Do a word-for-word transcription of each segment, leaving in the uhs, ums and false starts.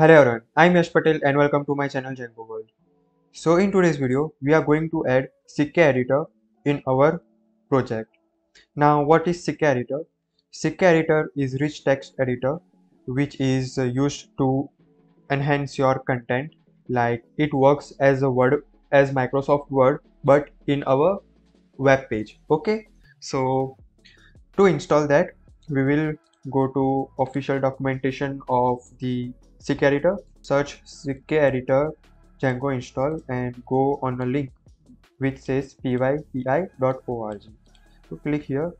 Hello everyone, I'm Yash Patel and welcome to my channel Django World. So in today's video, we are going to add CKEditor in our project. Now what is CKEditor? CKEditor is rich text editor which is used to enhance your content. Like it works as a word, as Microsoft Word, but in our web page. Okay, so to install that, we will go to official documentation of the CKEditor, search CKEditor Django install and go on a link which says p y p i dot org. So click here,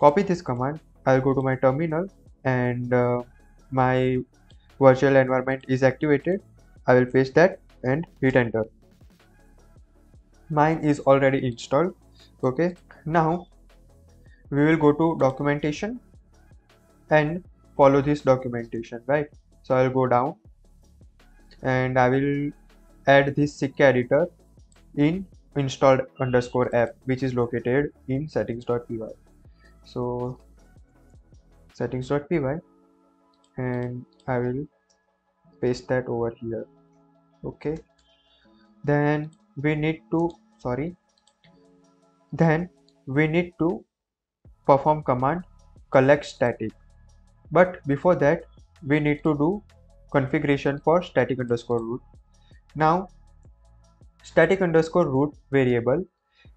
copy this command. I'll go to my terminal and uh, my virtual environment is activated. I will paste that and hit enter. Mine is already installed. Okay, now we will go to documentation and follow this documentation, right? So I'll go down and I will add this CKEditor in installed underscore app, which is located in settings.py. So settings.py, and I will paste that over here. Okay. Then we need to, sorry. Then we need to perform command collectstatic. But before that, we need to do configuration for static underscore root. Now static underscore root variable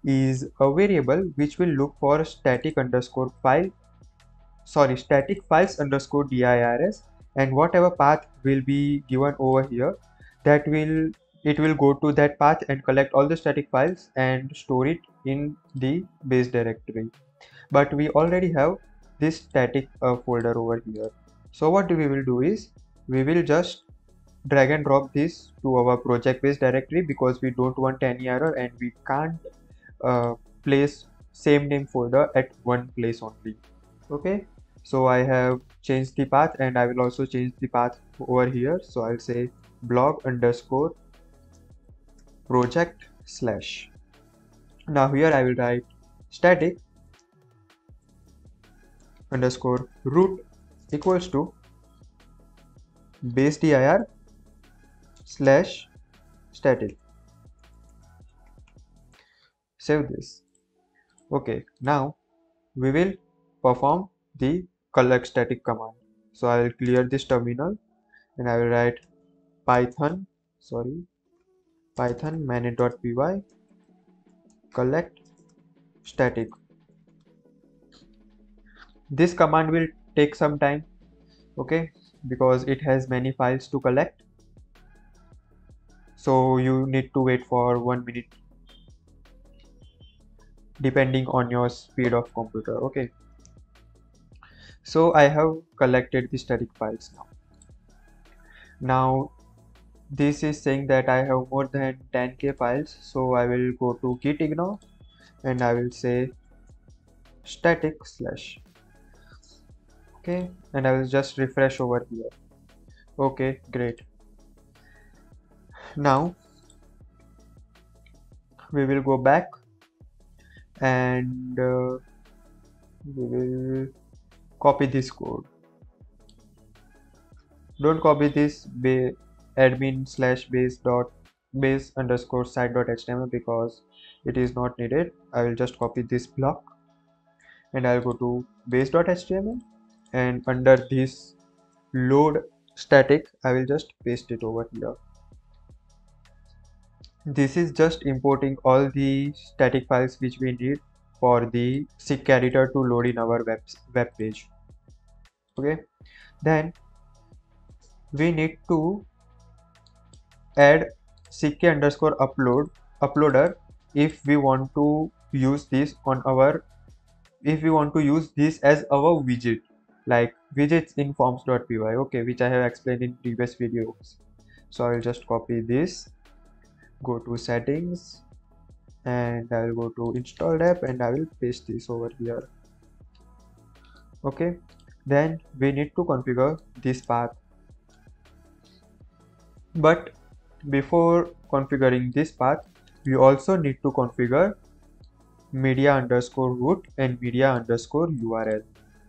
is a variable which will look for static underscore file sorry static files underscore dirs, and whatever path will be given over here, that will it will go to that path and collect all the static files and store it in the base directory. But we already have this static uh, folder over here. So what we will do is, we will just drag and drop this to our project base directory, because we don't want any error and we can't uh, place same name folder at one place only. Okay, so I have changed the path and I will also change the path over here. So I'll say blog underscore project slash. Now here I will write static underscore root equals to base dir slash static. Save this. Okay, now we will perform the collect static command. So I will clear this terminal and I will write python sorry python manage.py collect static. This command will take some time, okay, because it has many files to collect, so you need to wait for one minute, depending on your speed of computer. Okay, so I have collected the static files. Now now this is saying that I have more than ten K files, so I will go to git ignore and I will say static slash. Okay, and I will just refresh over here. Okay, great. Now we will go back and uh, we will copy this code. Don't copy this admin slash base dot base underscore site dot html because it is not needed. I will just copy this block and I'll go to base dot html. And under this load static, I will just paste it over here. This is just importing all the static files which we need for the CKEditor to load in our web, web page. Okay, then we need to add ck underscore upload uploader if we want to use this on our if we want to use this as our widget. Like widgets in forms.py, okay, which I have explained in previous videos. So I will just copy this, go to settings, and I will go to installed app and I will paste this over here. Okay, then we need to configure this path. But before configuring this path, we also need to configure media underscore root and media underscore U R L.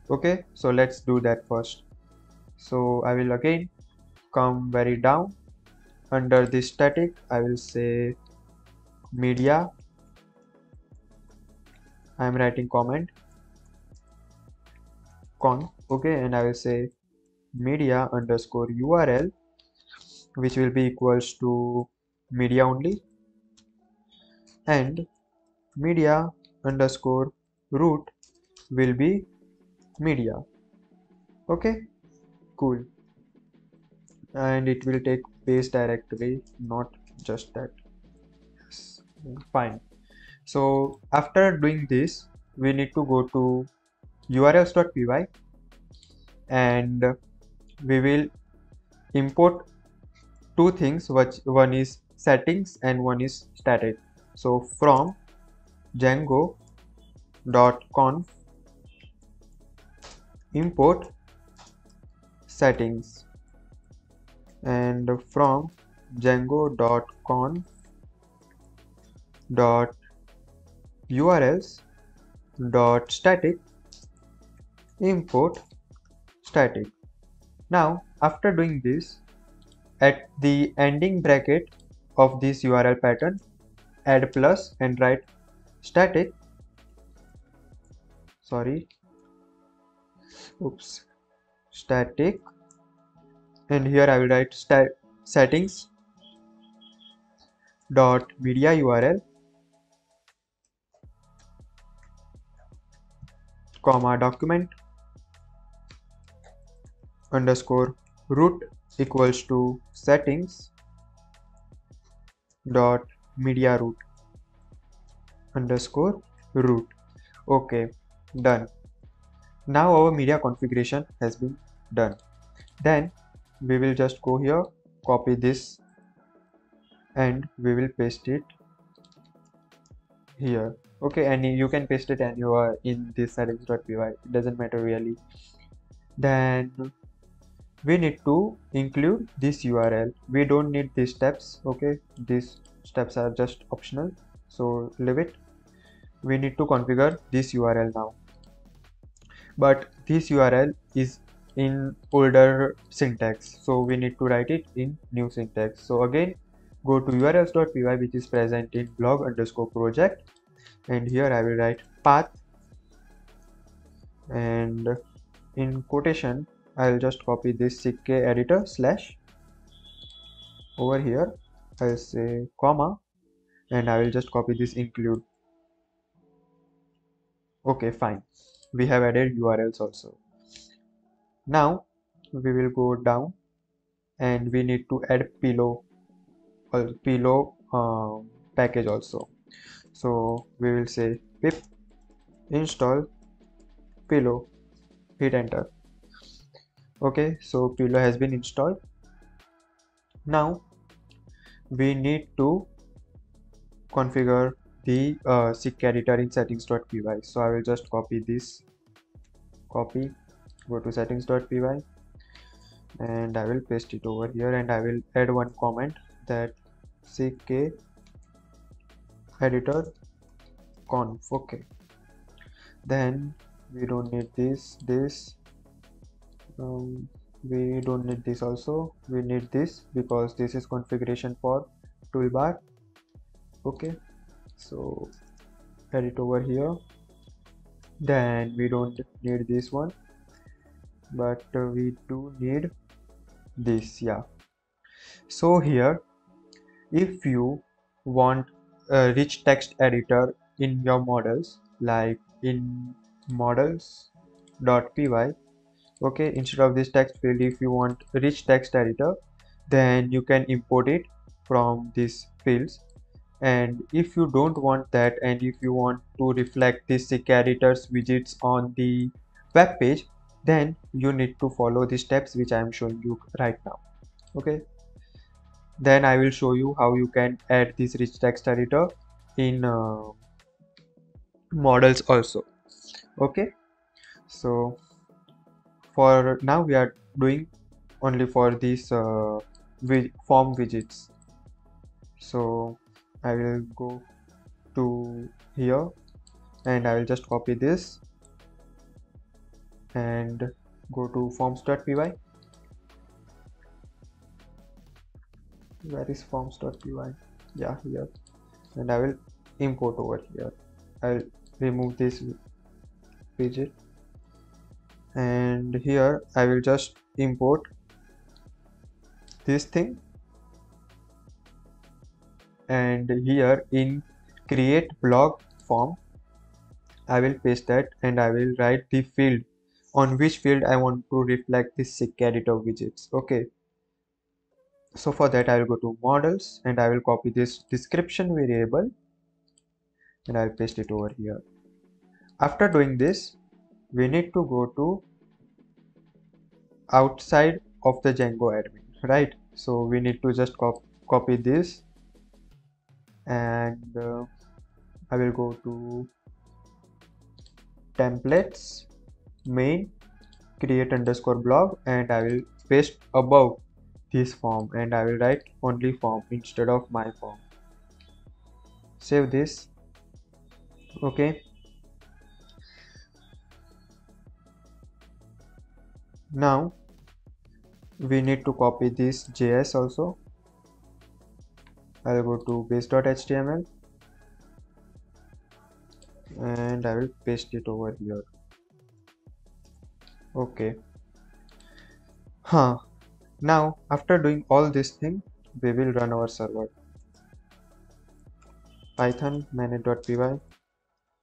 Okay, so let's do that first. So I will again come very down under the static. I will say media. I am writing comment con, okay, and I will say media underscore U R L, which will be equals to media only, and media underscore root will be media. Okay, cool. And it will take base directory, not just that. Yes, fine. So after doing this, we need to go to urls.py and we will import two things, which one is settings and one is static. So from django.conf import settings, and from django.conf dot urls dot static import static. Now after doing this, at the ending bracket of this U R L pattern, add plus and write static, sorry, oops, static, and here I will write sta settings dot media U R L comma document underscore root equals to settings dot media root underscore root. Okay, done. Now our media configuration has been done. Then we will just go here, copy this, and we will paste it here. Okay, and you can paste it anywhere in this settings.py, it doesn't matter really. Then we need to include this U R L. We don't need these steps, okay, these steps are just optional, so leave it. We need to configure this U R L now, but this U R L is in older syntax, so we need to write it in new syntax. So again, go to urls.py, which is present in blog underscore project, and here I will write path, and in quotation I'll just copy this CKEditor slash over here. I'll say comma, and I will just copy this include. Okay, fine. We have added U R Ls also. Now we will go down, and we need to add pillow or pillow um, package also. So we will say pip install pillow. Hit enter. Okay, so Pillow has been installed. Now we need to configure the uh, CKEditor in settings.py. So I will just copy this, copy, go to settings.py, and I will paste it over here, and I will add one comment that CKEditor conf. Okay, then we don't need this, this Um, we don't need this also. We need this because this is configuration for toolbar. Okay, so add it over here. Then we don't need this one, but uh, we do need this. Yeah, so here if you want a rich text editor in your models, like in models.py, okay, instead of this text field, if you want rich text editor, then you can import it from these fields. And if you don't want that, and if you want to reflect this CKEditor's widgets on the web page, then you need to follow the steps which I am showing you right now. Okay, then I will show you how you can add this rich text editor in uh, models also. Okay, so for now we are doing only for these uh, form widgets. So I will go to here, and I will just copy this and go to forms.py, where is forms.py? Yeah, here. And I will import over here. I'll remove this widget, and here I will just import this thing. And here in create blog form, I will paste that, and I will write the field on which field I want to reflect this CKEditor widgets. Okay, so for that I will go to models, and I will copy this description variable, and I'll paste it over here. After doing this, we need to go to outside of the Django admin, right? So we need to just cop copy this, and uh, I will go to templates, main, create underscore blog, and I will paste above this form, and I will write only form instead of my form. Save this. Okay, now we need to copy this J S also. I'll go to base.html, and I will paste it over here. Okay, huh. Now after doing all this thing, we will run our server. Python manage.py,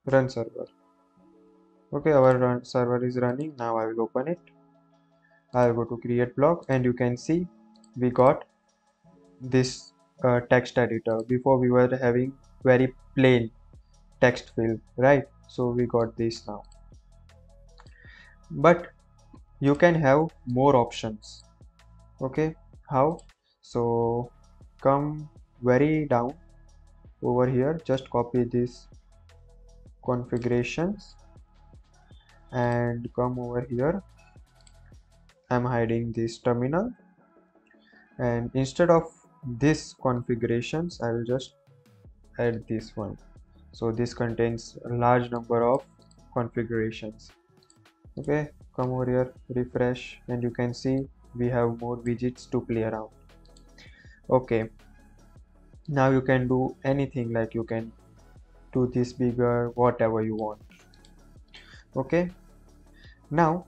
run server. Okay, our run server is running. Now I will open it. I'll go to create block, and you can see we got this uh, text editor. Before we were having very plain text field, right? So we got this now. But you can have more options. Okay, how? So come very down over here, just copy this configurations, and come over here. I'm hiding this terminal, and instead of this configurations, I will just add this one. So this contains a large number of configurations. Okay, come over here, refresh, and you can see we have more widgets to play around. Okay, now you can do anything, like you can do this bigger, whatever you want. Okay, now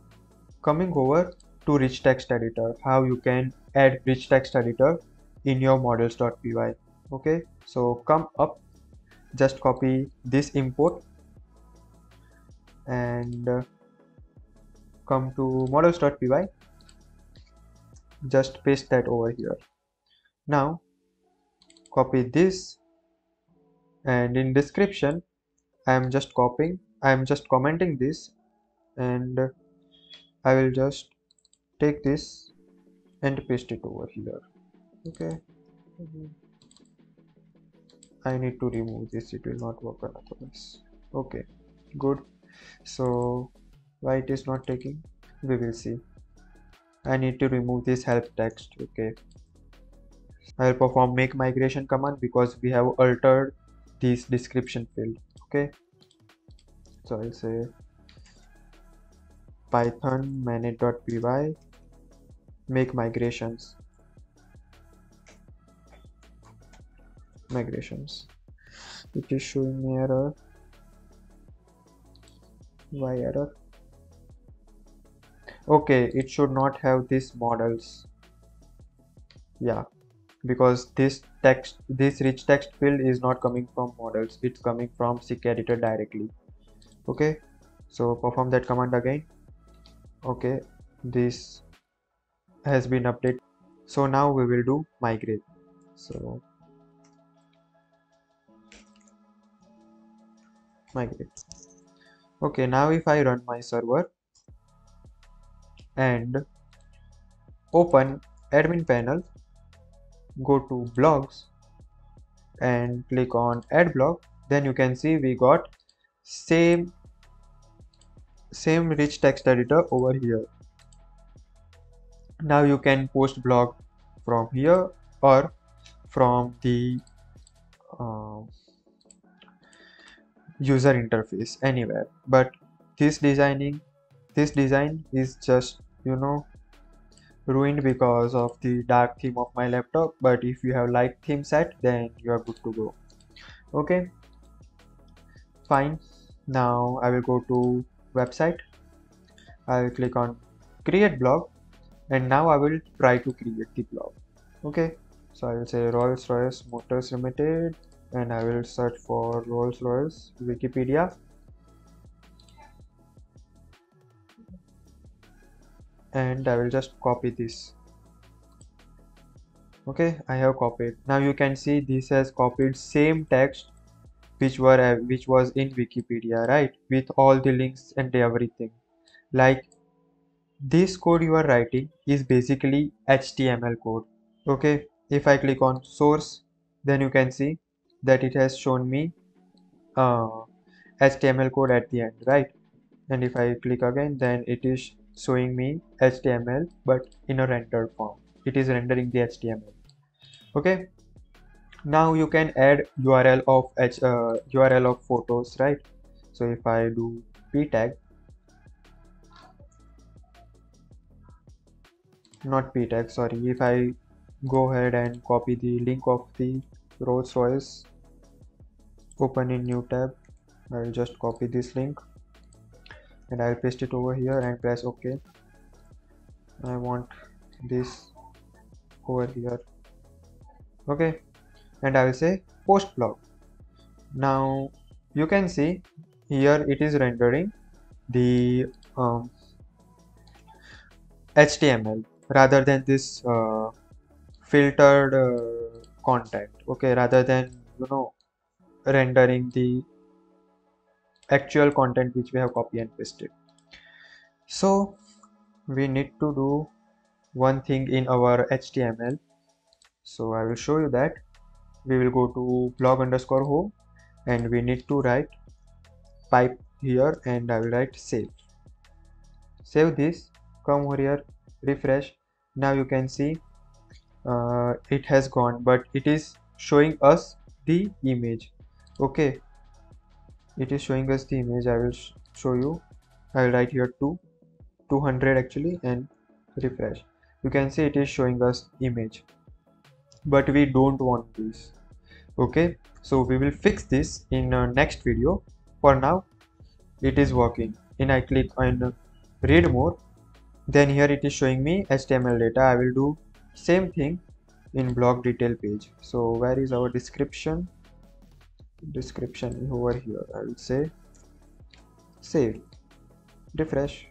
coming over to rich text editor, how you can add rich text editor in your models.py. Okay, so come up, just copy this import, and uh, come to models.py, just paste that over here. Now copy this, and in description I am just copying I am just commenting this, and uh, I will just take this and paste it over here. Okay, mm-hmm. I need to remove this, it will not work on otherwise. Okay, good. So why it is not taking, we will see. I need to remove this help text. Okay, I'll perform make migration command because we have altered this description field. Okay, so I'll say python manage.py make migrations migrations it is showing me error. Why error? Okay, it should not have this models. Yeah, because this text, this rich text field is not coming from models, it's coming from CKEditor directly. Okay, so perform that command again. Okay, this has been updated. So now we will do migrate. So migrate. Okay, now if I run my server and open admin panel, go to blogs and click on add blog, then you can see we got same same rich text editor over here. Now you can post blog from here or from the uh, user interface, anywhere. But this designing This design is just, you know, ruined because of the dark theme of my laptop, but if you have light theme set, then you are good to go. Okay, fine. Now I will go to website. I will click on create blog, and now I will try to create the blog. Okay, so I will say Rolls Royce Motors Limited, and I will search for Rolls Royce Wikipedia, and I will just copy this. Okay, I have copied. Now you can see this has copied same text which were which was in Wikipedia, right, with all the links and everything. Like this code you are writing is basically H T M L code. Okay, if I click on source, then you can see that it has shown me uh, H T M L code at the end, right? And if I click again, then it is showing me H T M L, but in a rendered form. It is rendering the H T M L. Okay, now you can add U R L of H, uh, U R L of photos, right? So if I do p tag, not p tag, sorry. If I go ahead and copy the link of the Rolls Royce, open in new tab. I will just copy this link and I'll paste it over here and press OK. I want this over here. Okay, and I will say post blog. Now you can see here it is rendering the um, H T M L rather than this uh, filtered uh, content. Okay, rather than, you know, rendering the actual content which we have copy and pasted. So we need to do one thing in our H T M L. So I will show you that. We will go to blog underscore home and we need to write pipe here, and I will write save. Save this. Come over here, refresh. Now you can see uh, it has gone, but it is showing us the image. Okay, it is showing us the image. I will sh show you. I will write here two two hundred actually, and refresh. You can see it is showing us image, but we don't want this. Okay, so we will fix this in uh, next video. For now it is working. And I click on read more. Then here it is showing me H T M L data. I will do same thing in blog detail page. So where is our description? Description over here. I will say save, refresh.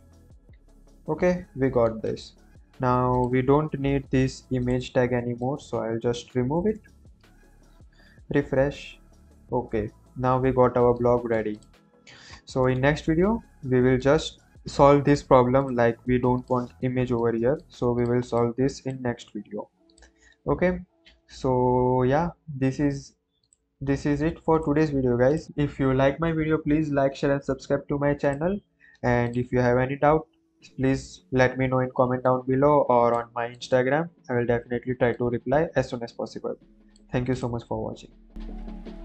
Okay, we got this. Now we don't need this image tag anymore, so I'll just remove it, refresh. Okay, now we got our blog ready. So in next video we will just solve this problem. Like, we don't want image over here, so we will solve this in next video. Okay, so yeah, this is this is it for today's video, guys. If you like my video, please like, share and subscribe to my channel. And if you have any doubt, please let me know in comment down below or on my Instagram. I will definitely try to reply as soon as possible. Thank you so much for watching.